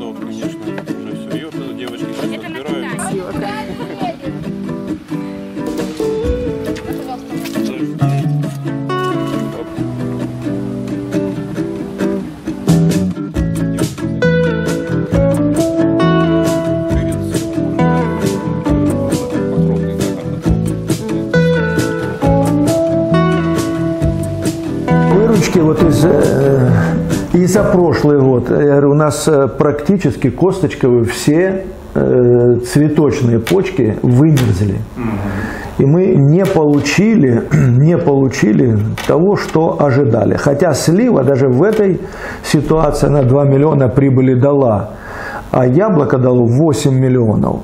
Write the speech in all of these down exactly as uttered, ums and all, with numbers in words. готова, конечно. Уже все, и вот эта девочка сейчас разбирает. Вот из, э, и за прошлый год у нас практически косточковые все э, цветочные почки вымерзли. И мы не получили, не получили того, что ожидали. Хотя слива даже в этой ситуации на два миллиона прибыли дала, а яблоко дало восемь миллионов.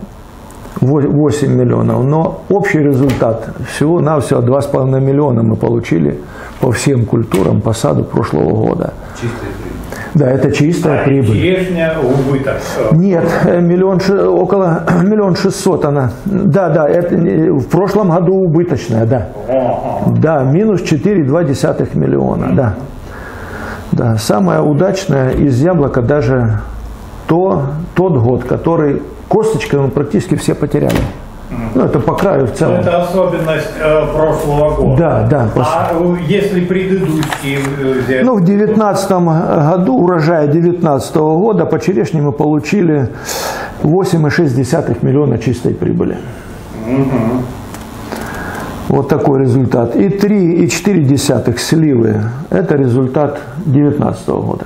восемь миллионов, но общий результат всего-навсего два с половиной миллиона мы получили по всем культурам по саду прошлого года. Чистая прибыль. Да, это чистая а прибыль. Верхняя убыток. Нет, миллион, около миллион шестьсот она. Да, да, это в прошлом году убыточная, да. О-о-о. Да, минус четыре и две десятых миллиона, да. Да, самая удачная из яблока даже то, тот год, который косточкой мы практически все потеряли. Ну, это по краю в целом. Это особенность э, прошлого года. Да, да. А просто... если предыдущие взять... Ну, в две тысячи девятнадцатом году, урожая две тысячи девятнадцатого года, по черешне мы получили восемь и шесть десятых миллиона чистой прибыли. Угу. Вот такой результат. И три и четыре десятых сливы. Это результат две тысячи девятнадцатого года.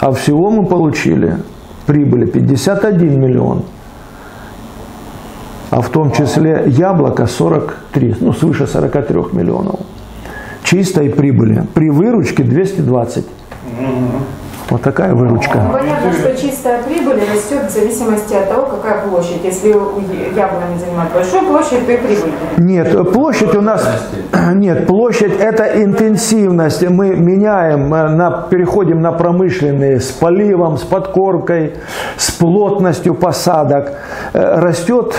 А всего мы получили... прибыли пятьдесят один миллион, а в том числе яблоко сорок три, ну свыше сорока трёх миллионов. Чистой прибыли при выручке двести двадцать. Вот такая выручка. Понятно, что чистая прибыль растет в зависимости от того, какая площадь. Если яблони занимают большую площадь, то и прибыль. Нет, площадь у нас... Нет, площадь – это интенсивность. Мы меняем, на, переходим на промышленные с поливом, с подкормкой, с плотностью посадок. Растет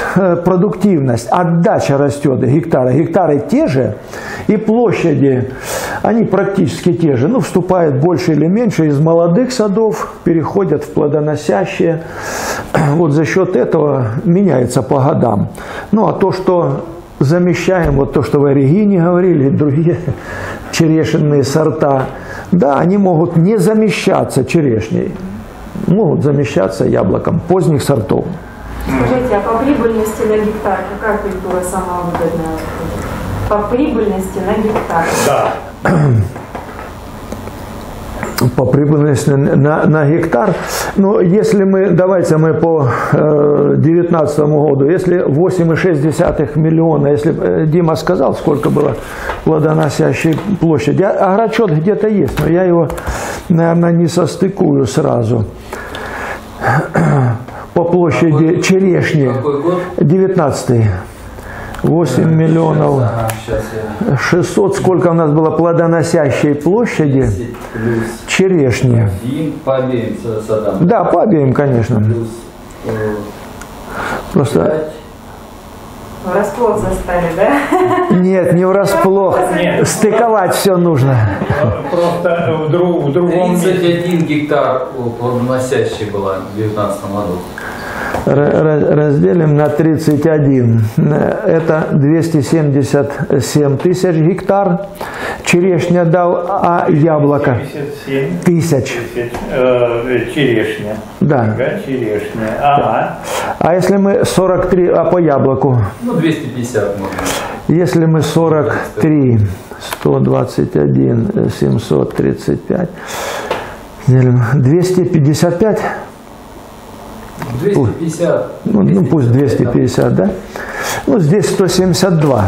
продуктивность, отдача растет гектары. Гектары те же, и площади, они практически те же. Ну, вступает больше или меньше из молодых садов, переходят в плодоносящие. Вот за счет этого меняется по годам. Ну а то, что замещаем, вот то, что в Аргине говорили, другие черешенные сорта, да, они могут не замещаться черешней, могут замещаться яблоком поздних сортов. Скажите, а по прибыльности на гектар какая культура самая выгодная? По прибыльности на гектар? Да. По прибыльности на, на гектар. Но если мы, давайте мы по две тысячи девятнадцатому году, если восемь и шесть десятых миллиона, если Дима сказал, сколько было плодоносящей площади, агрочет где-то есть, но я его, наверное, не состыкую сразу. По площади какой, черешни, девятнадцатый. восемь миллионов шестьсот, сколько у нас было плодоносящей площади, черешни. По обеим садам. Да, по обеим, конечно. Просто... Врасплох застали, да? Нет, не врасплох. Нет. Стыковать все нужно. Просто в, друг, в другом... тридцать один гектар плодоносящей была в две тысячи девятнадцатом году. Разделим на тридцать один. Это двести семьдесят семь тысяч гектар. Черешня дал, а яблоко тысяч. Э, черешня. Да. Черешня. Ага. А если мы сорок три, а по яблоку? Ну, двести пятьдесят можно. Если мы сорок три, сто двадцать один, семьсот тридцать пять, делим двести пятьдесят пять. двести пятьдесят. Ну, ну пусть двести пятьдесят, да? Ну, здесь сто семьдесят два.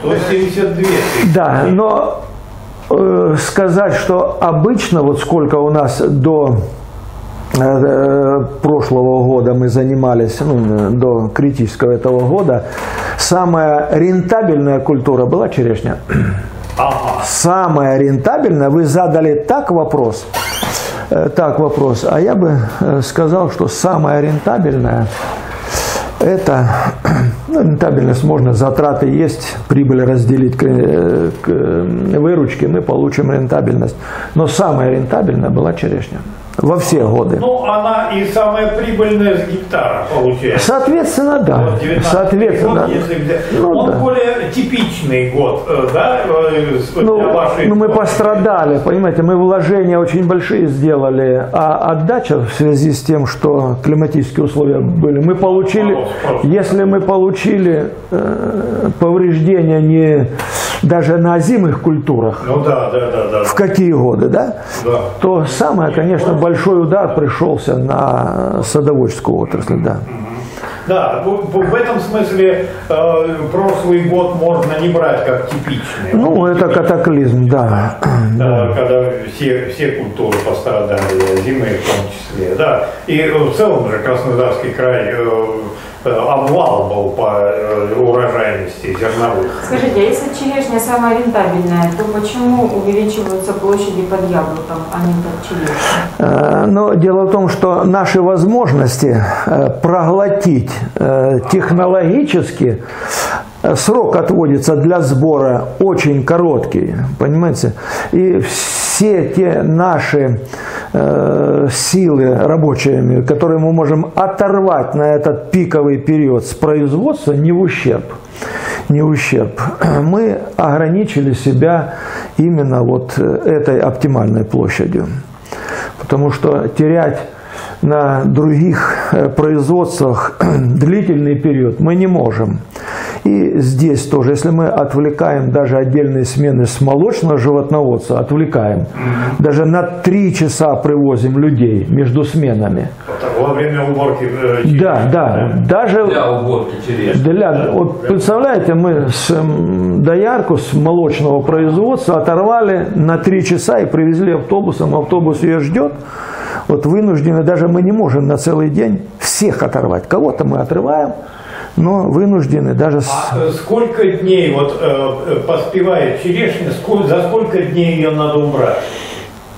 сто семьдесят два. Да, но э, сказать, что обычно, вот сколько у нас до э, прошлого года мы занимались, ну, до критического этого года, самая рентабельная культура была черешня. Ага. Самая рентабельная, вы задали так вопрос. Так, вопрос. А я бы сказал, что самое рентабельное – это, ну, рентабельность можно, затраты есть, прибыль разделить к, к выручке, мы получим рентабельность. Но самое рентабельное была черешня. во все годы. Ну, она и самая прибыльная с гектара получается. Соответственно, да. Вот Соответственно, год, если... ну, Он да. более типичный год, да? Ну, ну, мы пострадали, понимаете, мы вложения очень большие сделали, а отдача в связи с тем, что климатические условия были, мы получили, Мороз, если мы получили э, повреждения не... даже на озимых культурах, ну, да, да, да, да, в какие годы, да? Да. То самое, конечно, большой удар пришелся на садоводческую отрасль, да. Да, в этом смысле э, прошлый год можно не брать как типичный. Ну, он, это типичный. Катаклизм, да. Да, да. Когда все, все культуры пострадали, зимы в том числе, да. И в целом же Краснодарский край... Э, обвал был по урожайности зерновых. Скажите, а если черешня самая рентабельная, то почему увеличиваются площади под яблоком, а не под черешней? Но дело в том, что наши возможности проглотить технологически, срок отводится для сбора очень короткий, понимаете? И все те наши э, силы рабочие, которые мы можем оторвать на этот пиковый период с производства, не в ущерб, не в ущерб. Мы ограничили себя именно вот этой оптимальной площадью, потому что терять на других производствах длительный период мы не можем. И здесь тоже, если мы отвлекаем даже отдельные смены с молочного животноводства, отвлекаем, даже на три часа привозим людей между сменами. Во время уборки черешни. Да, да, даже для уборки черешни. Для, да, вот, представляете, мы с, доярку с молочного производства оторвали на три часа и привезли автобусом, автобус ее ждет. Вот вынуждены, даже мы не можем на целый день всех оторвать. Кого-то мы отрываем, но вынуждены даже... А сколько дней вот э, поспевает черешня, сколько, за сколько дней ее надо убрать?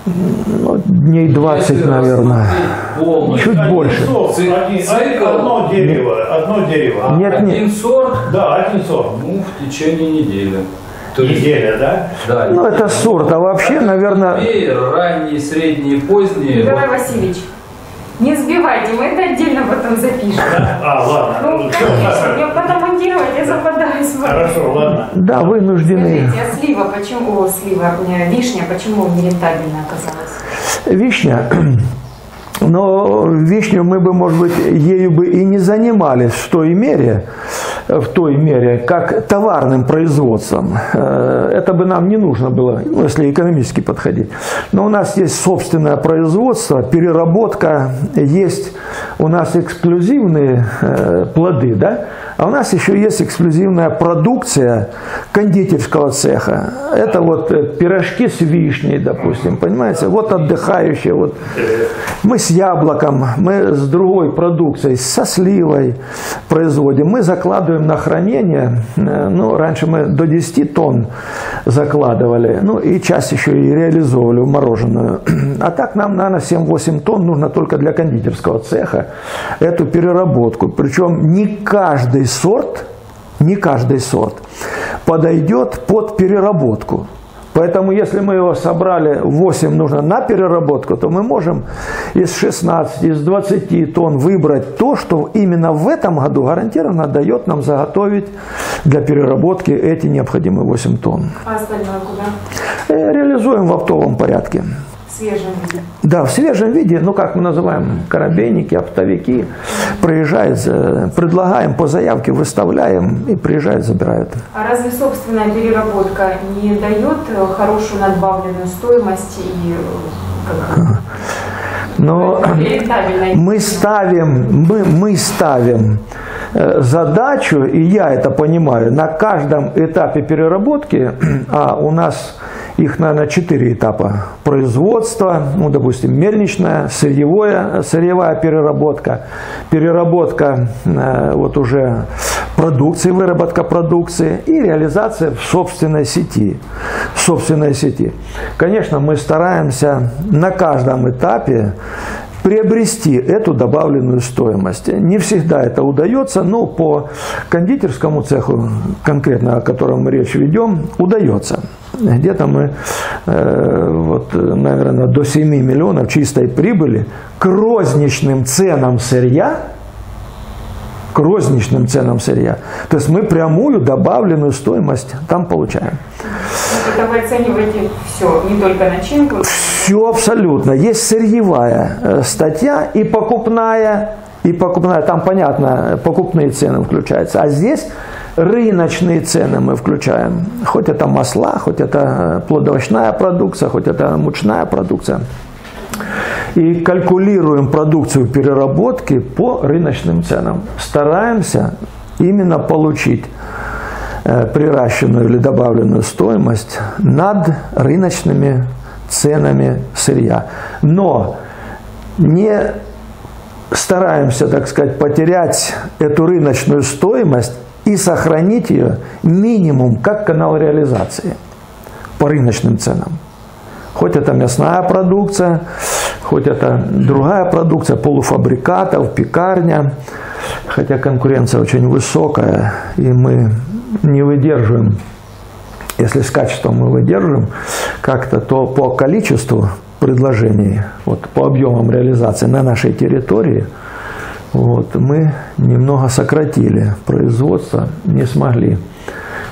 Ну, дней двадцать, наверное. Полностью. Чуть один больше. Сорт, Ци один, цикл. Одно дерево. Нет. Одно дерево. Нет, один нет. сорт? Да, один сорт. Ну, в течение недели. Неделя, да? Да. Ну, это сорт, а вообще, наверное... Ранние, средние, поздние... Николай Васильевич, не сбивайте, мы это отдельно потом запишем. А, ладно. Ну, конечно, я потом монтировать, я западаю с вами. Хорошо, ладно. Да, вынуждены. Скажите, а слива, почему, о, слива, вишня, почему нерентабельно оказалась? Вишня? Но вишню мы бы, может быть, ею бы и не занимались в той мере, в той мере, как товарным производством. Это бы нам не нужно было, если экономически подходить. Но у нас есть собственное производство, переработка, есть у нас эксклюзивные плоды, да? А у нас еще есть эксклюзивная продукция кондитерского цеха. Это вот пирожки с вишней, допустим, понимаете? Вот отдыхающие, вот. Мы с яблоком, мы с другой продукцией, со сливой производим. Мы закладываем на хранение, ну, раньше мы до десяти тонн закладывали, ну, и часть еще и реализовывали в мороженую. А так нам, наверное, семь-восемь тонн нужно только для кондитерского цеха, эту переработку. Причем не каждый сорт, не каждый сорт подойдет под переработку. Поэтому, если мы его собрали, восемь нужно на переработку, то мы можем из шестнадцати, из двадцати тонн выбрать то, что именно в этом году гарантированно дает нам заготовить для переработки эти необходимые восемь тонн. А остальное куда? Реализуем в оптовом порядке. В свежем виде? Да, в свежем виде, ну как мы называем, корабейники, оптовики, приезжают, предлагаем по заявке, выставляем и приезжают, забирают. А разве собственная переработка не дает хорошую надбавленную стоимость и... Но мы ставим, мы, мы ставим задачу, и я это понимаю, на каждом этапе переработки, а у нас их, наверное, четыре этапа производства, ну, допустим, мельничная, сырьевая, сырьевая переработка, переработка э, вот уже продукции, выработка продукции и реализация в собственной сети, в собственной сети. Конечно, мы стараемся на каждом этапе приобрести эту добавленную стоимость. Не всегда это удается, но по кондитерскому цеху, конкретно о котором мы речь ведем, удается. Где-то мы, э, вот, наверное, до семи миллионов чистой прибыли к розничным ценам сырья, к розничным ценам сырья. То есть мы прямую добавленную стоимость там получаем. Это вы оцениваете все, не только начинку? Все абсолютно. Есть сырьевая статья и покупная, и покупная. Там, понятно, покупные цены включаются. А здесь рыночные цены мы включаем. Хоть это масла, хоть это плодовочная продукция, хоть это мучная продукция. И калькулируем продукцию переработки по рыночным ценам. Стараемся именно получить приращенную или добавленную стоимость над рыночными ценами сырья. Но не стараемся, так сказать, потерять эту рыночную стоимость и сохранить ее минимум как канал реализации по рыночным ценам. Хоть это мясная продукция, хоть это другая продукция, полуфабрикатов, пекарня. Хотя конкуренция очень высокая, и мы не выдерживаем, если с качеством мы выдерживаем как-то, то по количеству предложений, вот, по объемам реализации на нашей территории, вот, мы немного сократили производство, не смогли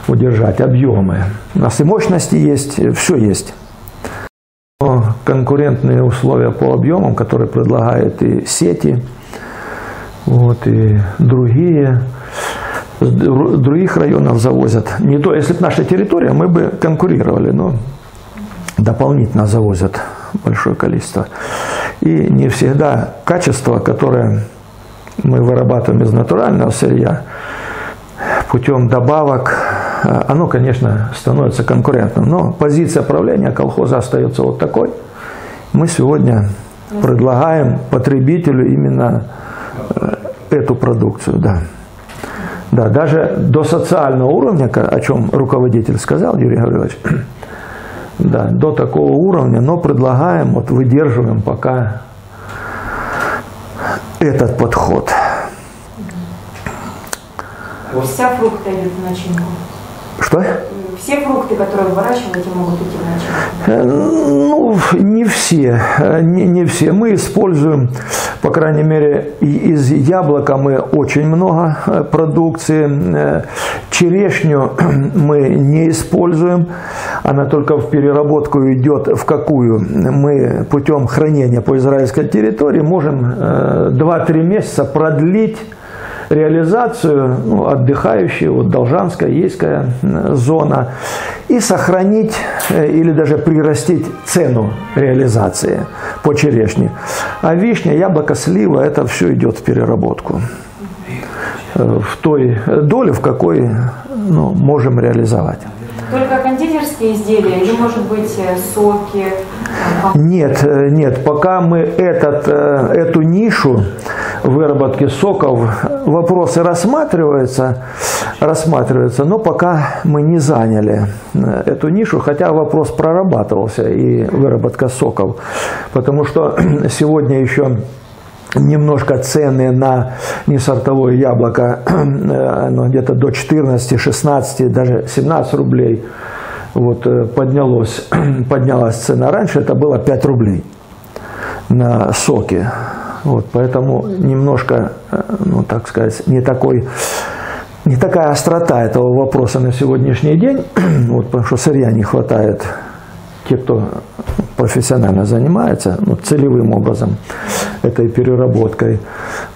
удержать объемы. У нас и мощности есть, все есть. Но конкурентные условия по объемам, которые предлагают и сети, вот, и другие, с других районов завозят. Не то, если бы наша территория, мы бы конкурировали, но дополнительно завозят большое количество. И не всегда качество, которое мы вырабатываем из натурального сырья путем добавок, оно, конечно, становится конкурентным, но позиция правления колхоза остается вот такой. Мы сегодня предлагаем потребителю именно эту продукцию. Да. Да, даже до социального уровня, о чем руководитель сказал, Юрий Гаврилович, да, до такого уровня, но предлагаем, вот, выдерживаем пока этот подход. Вся фрукты идут в начинку. Что? Все фрукты, которые выращиваете, могут идти в начинку? Ну, не все. Не, не все. Мы используем, по крайней мере, из яблока мы очень много продукции. Черешню мы не используем. Она только в переработку идет, в какую мы путем хранения по израильской территории можем два-три месяца продлить реализацию, ну, отдыхающие, вот, Должанская, Ейская зона, и сохранить или даже прирастить цену реализации по черешне. А вишня, яблоко, слива, это все идет в переработку в той доле, в какой, ну, можем реализовать. Только кондитерские изделия или, может быть, соки? Нет, нет, пока мы этот, эту нишу выработки соков, вопросы рассматриваются, рассматриваются, но пока мы не заняли эту нишу, хотя вопрос прорабатывался и выработка соков, потому что сегодня еще немножко цены на несортовое яблоко, оно где-то до четырнадцати, шестнадцати, даже семнадцати рублей, вот, поднялось, поднялась цена. Раньше это было пять рублей на соки. Вот, поэтому немножко, ну, так сказать, не, такой, не такая острота этого вопроса на сегодняшний день, вот, потому что сырья не хватает. Те, кто профессионально занимается, ну, целевым образом этой переработкой,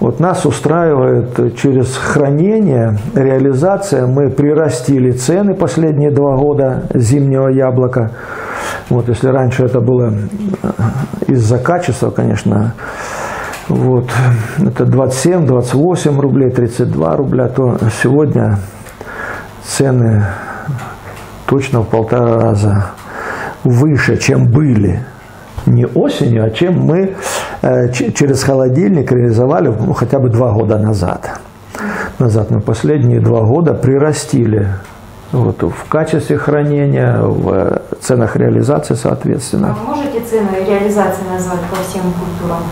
вот, нас устраивает через хранение, реализация. Мы прирастили цены последние два года зимнего яблока. Вот, если раньше это было из-за качества, конечно, вот, это двадцать семь, двадцать восемь рублей, тридцать два рубля, то сегодня цены точно в полтора раза выше, чем были не осенью, а чем мы э, через холодильник реализовали, ну, хотя бы два года назад. Назад мы последние два года прирастили, вот, в качестве хранения, в ценах реализации, соответственно. А вы можете цены реализации назвать по всем культурам?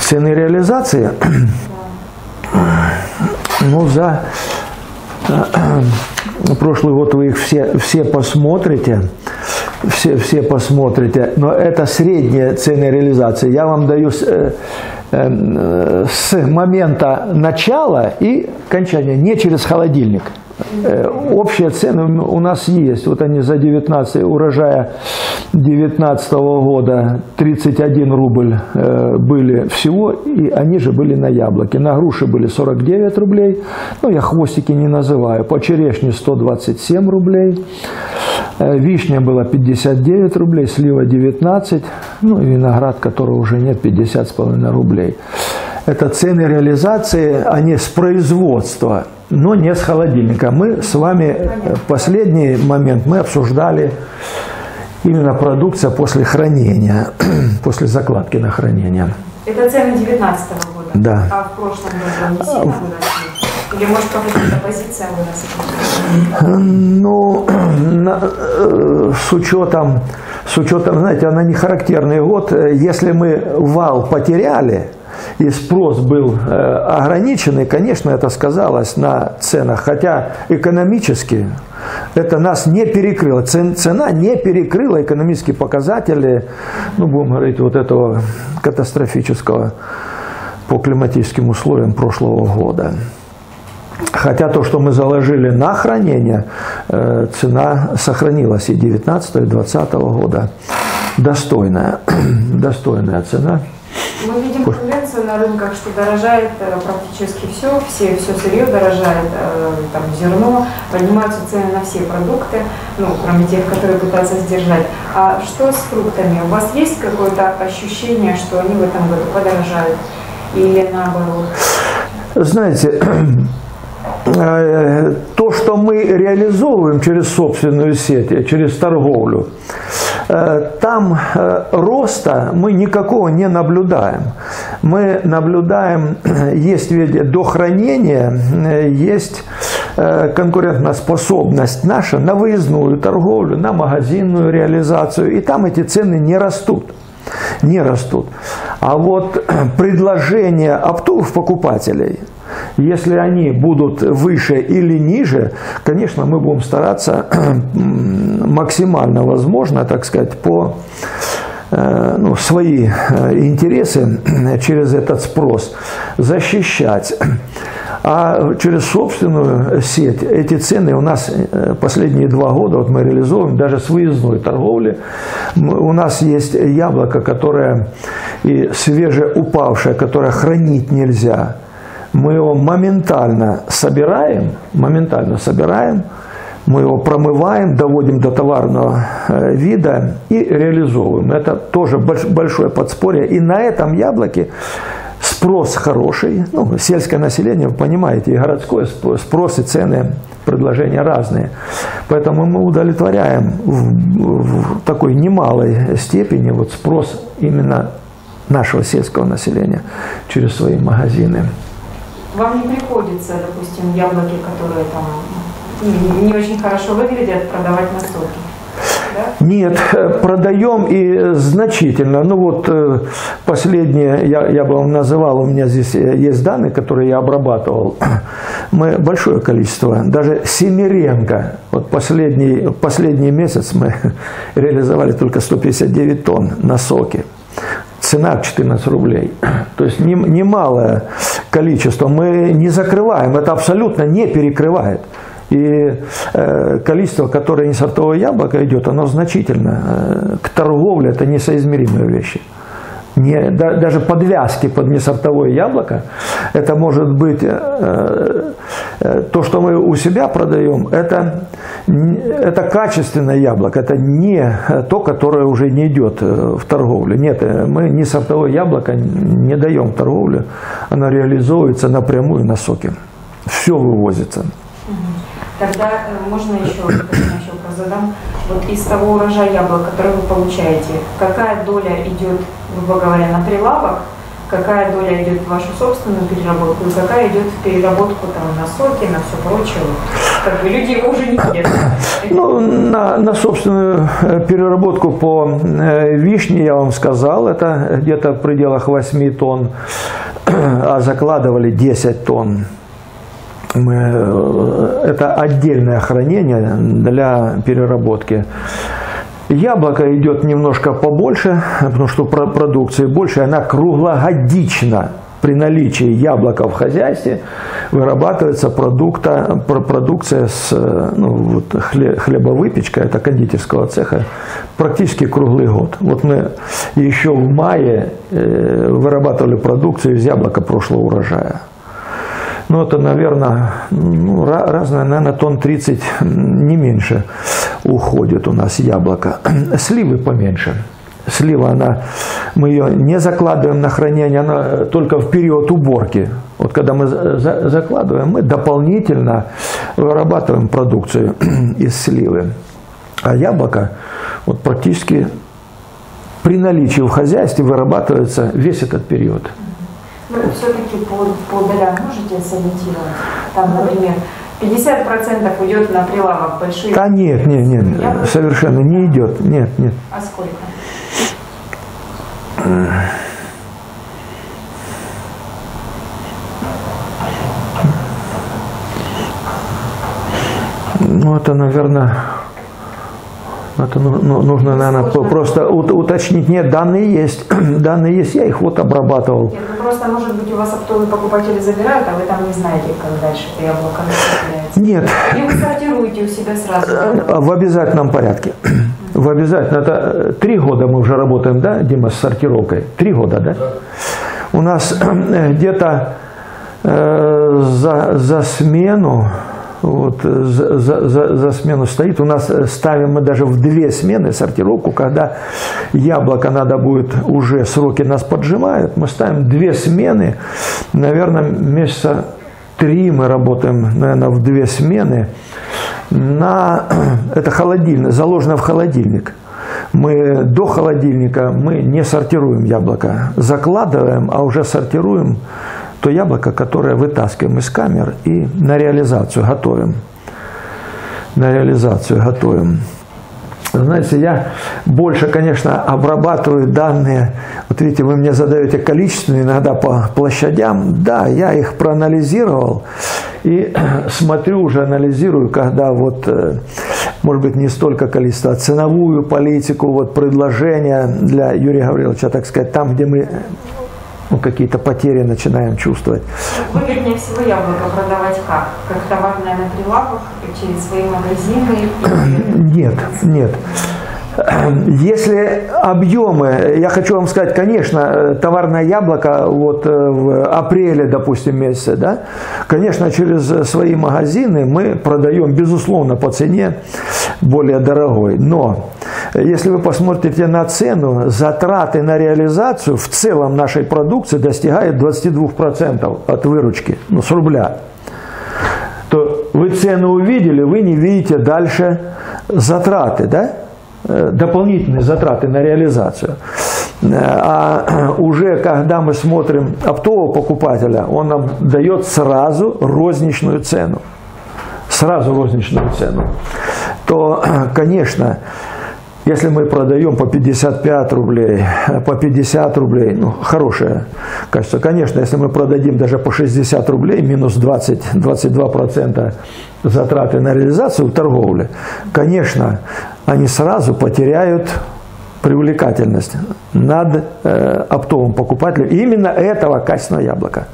цены реализации, ну, за прошлый год вы их все, все посмотрите, все, все посмотрите, но это средняя цена реализации. Я вам даю с, э, э, с момента начала и кончания, не через холодильник. Э, общие цены у нас есть. Вот они за девятнадцать урожая две тысячи девятнадцатого года тридцать один рубль э, были всего, и они же были на яблоке. На груши были сорок девять рублей, ну я хвостики не называю, по черешне сто двадцать семь рублей. Вишня была пятьдесят девять рублей, слива девятнадцать, ну и виноград, которого уже нет, пятьдесят с половиной рублей. Это цены реализации, они с производства, но не с холодильника. Мы с вами последний момент, мы обсуждали именно продукция после хранения, после закладки на хранение. Это цены девятнадцатого года? Да. А в прошлом году не сильно выросли? Или, может, какая-то позиция у нас? Ну, на, с учетом, с учетом, знаете, она не характерный год. Если мы вал потеряли и спрос был ограниченный, конечно, это сказалось на ценах. Хотя экономически это нас не перекрыло. Цена не перекрыла экономические показатели, ну, будем говорить, вот этого катастрофического по климатическим условиям прошлого года. Хотя то, что мы заложили на хранение, цена сохранилась и девятнадцатого, и двадцатого года. Достойная, достойная цена. Мы видим тенденцию на рынках, что дорожает практически все, все, все сырье дорожает, там, зерно, поднимаются цены на все продукты, ну, кроме тех, которые пытаются сдержать. А что с фруктами? У вас есть какое-то ощущение, что они в этом году подорожают? Или наоборот? Знаете, то, что мы реализовываем через собственную сеть, через торговлю, там роста мы никакого не наблюдаем. Мы наблюдаем, есть ведь до хранения, есть конкурентоспособность наша на выездную торговлю, на магазинную реализацию, и там эти цены не растут. Не растут. А вот предложение оптовых покупателей, если они будут выше или ниже, конечно, мы будем стараться максимально возможно, так сказать, по ну, свои интересы через этот спрос защищать. А через собственную сеть эти цены у нас последние два года, вот мы реализовываем даже с выездной торговли. У нас есть яблоко, которое и свежеупавшее, которое хранить нельзя. Мы его моментально собираем, моментально собираем, мы его промываем, доводим до товарного вида и реализовываем. Это тоже большое подспорье. И на этом яблоке спрос хороший, ну, сельское население, вы понимаете, и городское спрос, и цены, предложения разные. Поэтому мы удовлетворяем в, в такой немалой степени вот спрос именно нашего сельского населения через свои магазины. Вам не приходится, допустим, яблоки, которые там не очень хорошо выглядят, продавать на сорок? Нет, продаем и значительно. Ну вот последнее, я, я бы вам называл, у меня здесь есть данные, которые я обрабатывал. Мы большое количество, даже Семеренко, вот последний, последний месяц мы реализовали только сто пятьдесят девять тонн на соки. Цена четырнадцать рублей. То есть немалое количество. Мы не закрываем, это абсолютно не перекрывает. И количество, которое не сортовое яблоко идет, оно значительно. К торговле это несоизмеримые вещи. Не, да, даже подвязки под несортовое яблоко, это может быть э, э, то, что мы у себя продаем, это, это качественное яблоко, это не то, которое уже не идет в торговлю. Нет, мы несортовое яблоко не даем в торговлю, оно реализуется напрямую на соке. Все вывозится. Тогда можно еще, еще задам, вот из того урожая яблок, который вы получаете, какая доля идет, грубо говоря, на прилавок, какая доля идет в вашу собственную переработку и какая идет в переработку там, на соки, на все прочее. Как бы люди его уже не едят. Ну, на, на собственную переработку по вишне, я вам сказал, это где-то в пределах восьми тонн, а закладывали десять тонн. Мы, это отдельное хранение для переработки. Яблоко идет немножко побольше, потому что продукции больше, она круглогодична. При наличии яблока в хозяйстве вырабатывается продукта, продукция с ну, вот хлебовыпечка, это кондитерского цеха, практически круглый год. Вот мы еще в мае вырабатывали продукцию из яблока прошлого урожая. Ну, это, наверное, ну, разное, наверное, тонн тридцать, не меньше, уходит у нас яблоко. Сливы поменьше. Слива, она, мы ее не закладываем на хранение, она только в период уборки. Вот когда мы за, закладываем, мы дополнительно вырабатываем продукцию из сливы. А яблоко вот, практически при наличии в хозяйстве вырабатывается весь этот период. Ну, все-таки по, по долям можете сориентировать? Там, например, пятьдесят процентов идет на прилавок большие? Да нет, нет, нет, Я совершенно буду... не идет, нет, нет. А сколько? Ну, это, наверное, это нужно, наверное, просто уточнить. Нет, данные есть, данные есть, я их вот обрабатывал. Нет, ну просто, может быть, у вас оптовые покупатели забирают, а вы там не знаете, как дальше яблоко накопляется. Нет. И вы сортируете у себя сразу? В обязательном порядке. В обязательно. Это три года мы уже работаем, да, Дима, с сортировкой? Три года, да? да. У нас где-то э, за, за смену, вот, за, за, за смену стоит, у нас ставим мы даже в две смены сортировку, когда яблоко надо будет, уже сроки нас поджимают, мы ставим две смены, наверное, месяца три мы работаем, наверное, в две смены. На это холодильник, заложено в холодильник. Мы до холодильника мы не сортируем яблоко, закладываем, а уже сортируем то яблоко, которое вытаскиваем из камер и на реализацию готовим. На реализацию готовим. Знаете, я больше, конечно, обрабатываю данные. Вот видите, вы мне задаете количественные иногда по площадям. Да, я их проанализировал и смотрю уже, анализирую, когда вот, может быть, не столько количество, а ценовую политику, вот предложения для Юрия Гавриловича, так сказать, там, где мы ну, какие-то потери начинаем чувствовать. Выгоднее всего яблоко продавать как? Как товарное на прилавках, через свои магазины? Нет, нет. Если объемы, я хочу вам сказать, конечно, товарное яблоко вот в апреле, допустим, месяце, да, конечно, через свои магазины мы продаем, безусловно, по цене более дорогой. Но если вы посмотрите на цену, затраты на реализацию в целом нашей продукции достигают двадцати двух процентов от выручки, ну, с рубля. То вы цену увидели, вы не видите дальше затраты, да? Дополнительные затраты на реализацию. А уже когда мы смотрим оптового покупателя, он нам дает сразу розничную цену. Сразу розничную цену. То, конечно, если мы продаем по пятьдесят пять рублей, по пятьдесят рублей, ну, хорошее качество. Конечно, если мы продадим даже по шестьдесят рублей, минус двадцать-двадцать два процента затраты на реализацию в торговле, конечно, они сразу потеряют привлекательность над э, оптовым покупателем именно этого качественного яблока.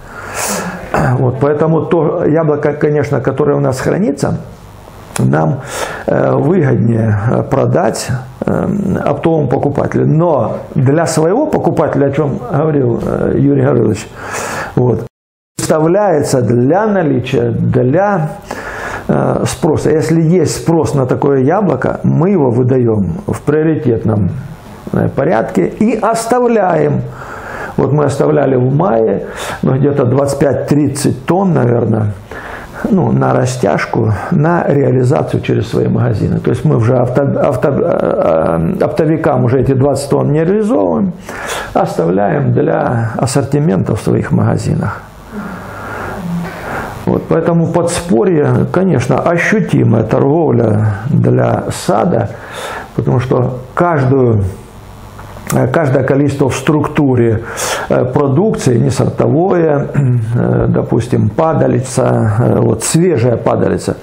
Вот, поэтому то яблоко, конечно, которое у нас хранится, нам выгоднее продать оптовому покупателю. Но для своего покупателя, о чем говорил Юрий Гаврилович, вот, вставляется для наличия, для спроса. Если есть спрос на такое яблоко, мы его выдаем в приоритетном порядке и оставляем. Вот мы оставляли в мае, ну, где-то двадцать пять-тридцать тонн, наверное, ну, на растяжку, на реализацию через свои магазины. То есть мы уже авто, авто, оптовикам уже эти двадцать тонн не реализовываем, оставляем для ассортимента в своих магазинах. Вот, поэтому подспорье, конечно, ощутимая торговля для сада, потому что каждую, каждое количество в структуре продукции, не сортовое, допустим, падалица, вот, свежая падалица,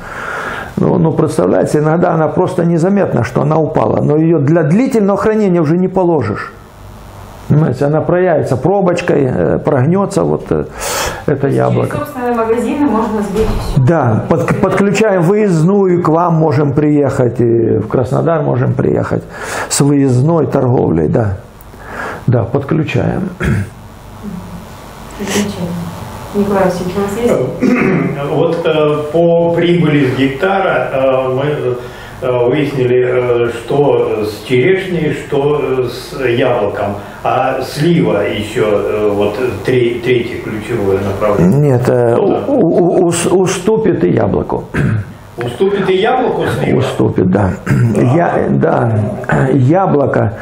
ну, ну, представляете, иногда она просто незаметна, что она упала, но ее для длительного хранения уже не положишь. Понимаете, она проявится пробочкой, прогнется, вот это яблоко. Через собственные магазины можно сберечь. Да, под, подключаем выездную, к вам можем приехать, и в Краснодар можем приехать с выездной торговлей, да. Да, подключаем. Подключаем. Николай Васильевич, у нас есть? Вот по прибыли с гектара мы выяснили, что с черешней, что с яблоком, а слива еще вот третье ключевое направление. Нет, у, у, уступит и яблоку. Уступит и яблоку слива? Уступит, да. А. Я, да, яблоко.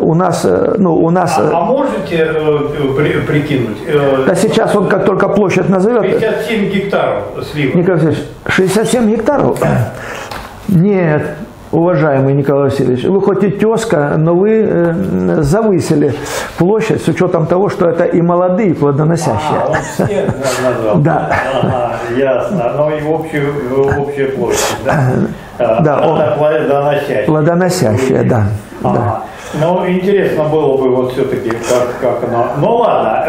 У нас, ну, у нас... А, а можете э, прикинуть? Э, да сейчас он как только площадь назовет... шестьдесят семь гектаров сливок. Николай Васильевич, шестьдесят семь гектаров? Нет, уважаемый Николай Васильевич, вы хоть и тезка, но вы э, завысили площадь с учетом того, что это и молодые, и плодоносящие. А, он всех назвал. Да. Ага, ясно. Но и в общую, в общую площадь, да? Да, он... плодоносящие. Плодоносящие, да. А, да. Ну, интересно было бы вот все-таки, как, как она... Ну ладно,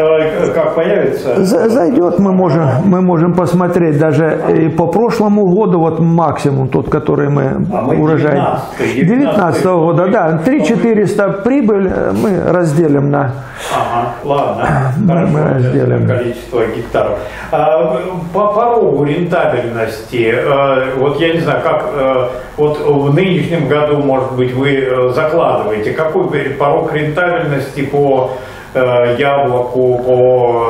как появится... Зайдет, мы можем, мы можем посмотреть даже и по прошлому году, вот максимум тот, который мы, а мы урожай... девятнадцатого года, да, три четыреста прибыль мы разделим на... Ага, ладно, мы, мы разделим количество гектаров. По порогу рентабельности, вот я не знаю, как... Вот в нынешнем году, может быть, вы закладываете, какой порог рентабельности по э, яблоку, по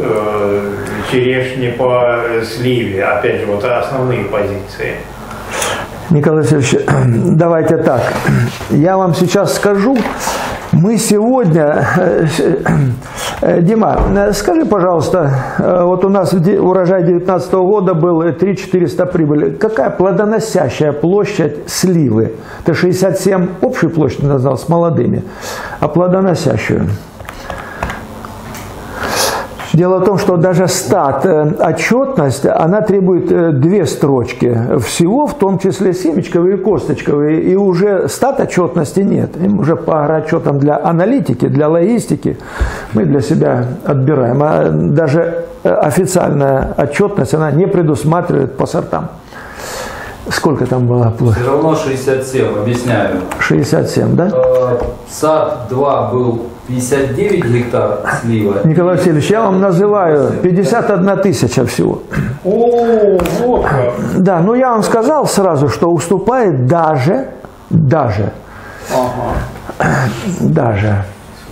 э, черешне, по сливе, опять же, вот основные позиции. Николай Васильевич, давайте так, я вам сейчас скажу, мы сегодня, Дима, скажи, пожалуйста, вот у нас урожай две тысячи девятнадцатого года был три четыреста прибыли, какая плодоносящая площадь сливы? Это шестьдесят семь общую площадь назвал с молодыми, а плодоносящую? Дело в том, что даже стат, отчетность, она требует две строчки всего, в том числе семечковые и косточковые, и уже стат отчетности нет. Им уже по отчетам для аналитики, для логистики мы для себя отбираем. А даже официальная отчетность, она не предусматривает по сортам. Сколько там было? Все равно шестьдесят семь, объясняю. шестьдесят семь, да? САД-два был пятьдесят девять гектар слива. Николай Васильевич, я вам называю пятьдесят одна тысяча всего. О, вот как. Да, ну я вам сказал сразу, что уступает даже, даже, ага. даже.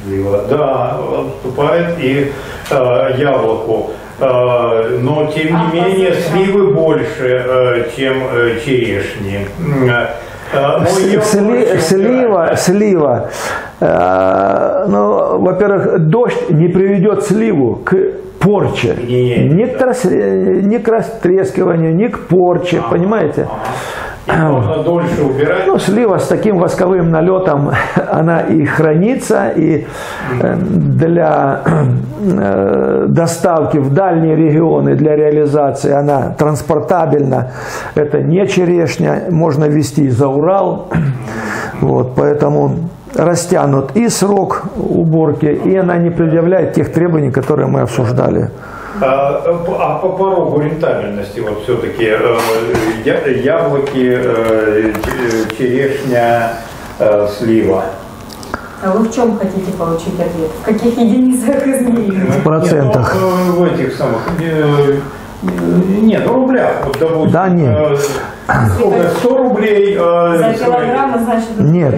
Слива. Да, уступает и э, яблоку. Но, тем не менее, сливы больше, чем черешни. Сли, слива, слива. Ну, во-первых, дождь не приведет сливу к порче, ни к, трас... ни к растрескиванию, ни к порче, понимаете? Можно дольше убирать. Ну, слива с таким восковым налетом, она и хранится, и для доставки в дальние регионы, для реализации она транспортабельна. Это не черешня, можно везти за Урал. Вот, поэтому растянут и срок уборки, и она не предъявляет тех требований, которые мы обсуждали. А по порогу рентабельности, вот все-таки яблоки, черешня, слива. А вы в чем хотите получить ответ? В каких единицах измерения? В процентах. Нет, в этих самых... Нет, в рублях, вот, допустим. Да, нет. сто рублей. За килограмм, значит, нет.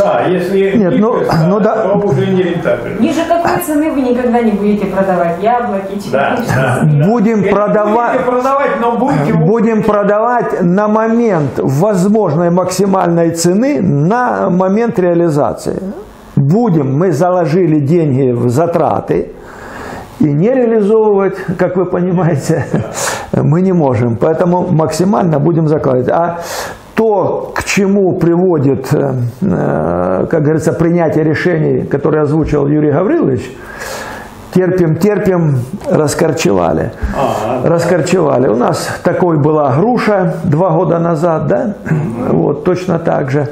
Да, если нет, ну, креста, ну, да. то уже не рентабельно. Ниже какой цены вы никогда не будете продавать яблоки, чай? Да, да, да. Будем продавать, продавать, но будете... будем продавать на момент возможной максимальной цены, на момент реализации. Будем, мы заложили деньги в затраты, и не реализовывать, как вы понимаете, мы не можем. Поэтому максимально будем закладывать. А то, к чему приводит, как говорится, принятие решений, которые озвучил Юрий Гаврилович, терпим, терпим, раскорчевали. Ага, раскорчевали. Да. У нас такой была груша два года назад, да? Вот, точно так же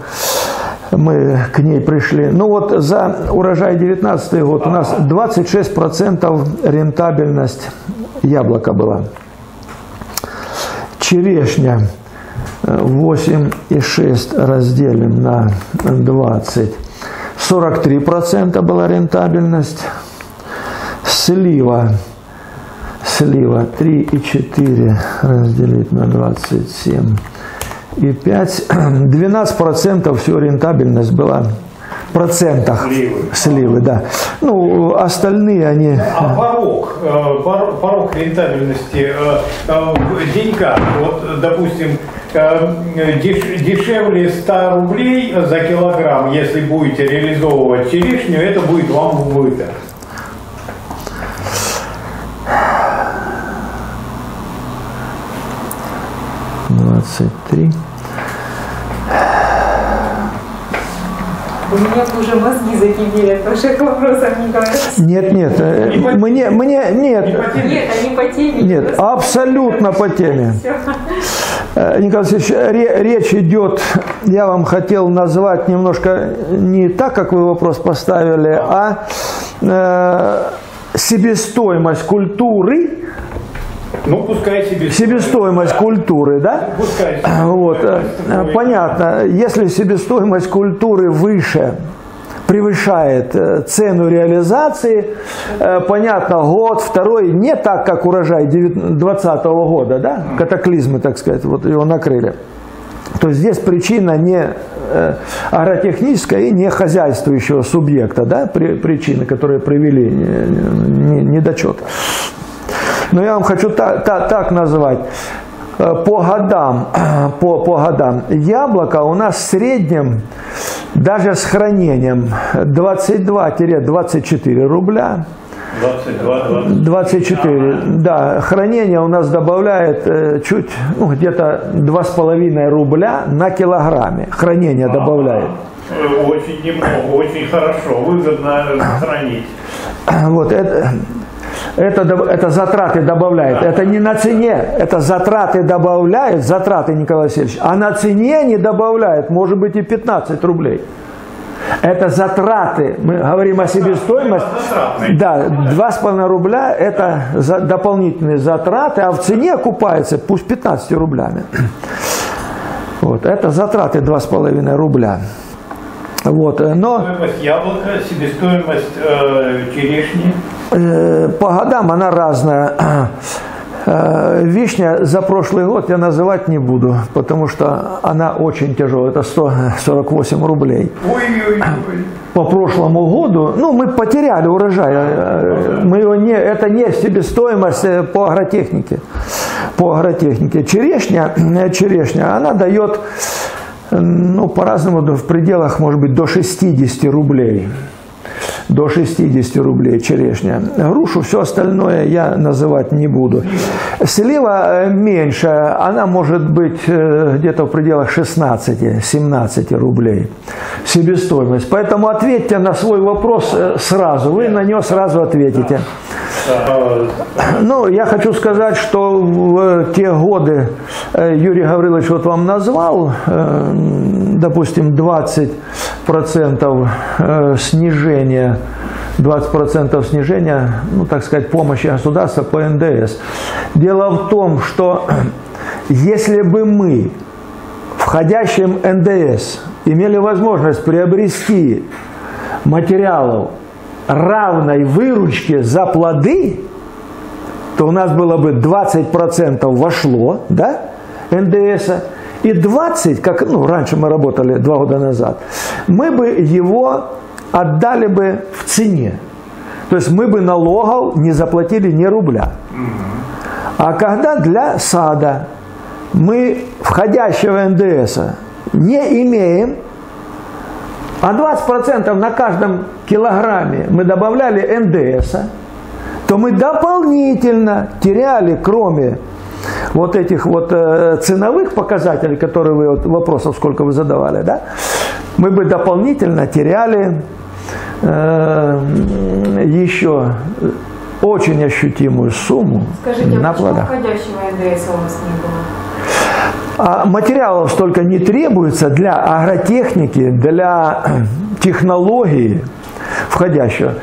мы к ней пришли. Ну вот за урожай девятнадцатый год у нас двадцать шесть процентов рентабельность яблока была. Черешня восемь и шесть разделим на двадцать. сорок три процента была рентабельность. Слива. Слива три и четыре разделить на двадцать семь. И пять, двенадцать процентов всю рентабельность была в процентах сливы. Сливы, да. Ну, остальные они... А порог, порог рентабельности денька, вот, допустим, дешевле ста рублей за килограмм, если будете реализовывать черешню, это будет вам в убыток. двадцать три. У меня уже мозги закипели от ваших вопросов, Николай. Нет, нет, не по... мне, мне, нет. Не по теме. Нет, они по теме. Нет, абсолютно по теме. Николай Васильевич, речь идет, я вам хотел назвать немножко не так, как вы вопрос поставили, а себестоимость культуры. Ну, пускай себестоимость. Себестоимость культуры, да? Пускай. Вот. Понятно, если себестоимость культуры выше, превышает цену реализации, понятно, год, второй, не так, как урожай двадцатого года, да? Катаклизмы, так сказать, вот его накрыли. То есть здесь причина не агротехническая и не хозяйствующего субъекта, да? Причины, которые привели недочет. Но я вам хочу так, так, так назвать. По годам, по, по годам яблоко у нас в среднем, даже с хранением, двадцать два — двадцать четыре рубля. двадцать два — двадцать четыре. Да, хранение у нас добавляет чуть, ну, где-то два с половиной рубля на килограмме. Хранение добавляет. Очень немного, очень хорошо, выгодно хранить. Вот это... Это, это затраты добавляет, это не на цене, это затраты добавляет, затраты, Николай Васильевич, а на цене не добавляет, может быть, и пятнадцать рублей. Это затраты, мы говорим о себестоимости, да, два с половиной рубля это за, дополнительные затраты, а в цене окупается пусть пятнадцатью рублями. Вот, это затраты два с половиной рубля. Вот, но себестоимость яблока, себестоимость э, черешни. Э, по годам она разная. Э, вишня за прошлый год я называть не буду, потому что она очень тяжелая. Это сто сорок восемь рублей. Ой-ой-ой. По прошлому году, ну, мы потеряли урожай. Мы его не, это не себестоимость по агротехнике. По агротехнике. Черешня, черешня, она дает... Ну, по-разному, в пределах, может быть, до шестидесяти рублей. До шестидесяти рублей черешня. Грушу, все остальное я называть не буду. Слива меньше, она может быть где-то в пределах шестнадцати-семнадцати рублей себестоимость. Поэтому ответьте на свой вопрос сразу, вы на него сразу ответите. Ну, я хочу сказать, что в те годы, Юрий Гаврилович вот вам назвал, допустим, двадцать процентов снижения, двадцать процентов снижения, ну, так сказать, помощи государства по эн дэ эс. Дело в том, что если бы мы, входящим эн дэ эс, имели возможность приобрести материалов равной выручки за плоды, то у нас было бы двадцать процентов вошло, да, эн дэ эса, и двадцать процентов, как, ну, раньше мы работали два года назад, мы бы его отдали бы в цене. То есть мы бы налогов не заплатили ни рубля. А когда для сада мы входящего эн дэ эс не имеем, а двадцать процентов на каждом килограмме мы добавляли эн дэ эс, то мы дополнительно теряли, кроме вот этих вот ценовых показателей, которые вы, вот вопросов сколько вы задавали, да, мы бы дополнительно теряли э, еще очень ощутимую сумму. Скажите, на плодах. Скажите, а почему входящего эн дэ эс у вас не было? А материалов столько не требуется для агротехники, для технологии входящего.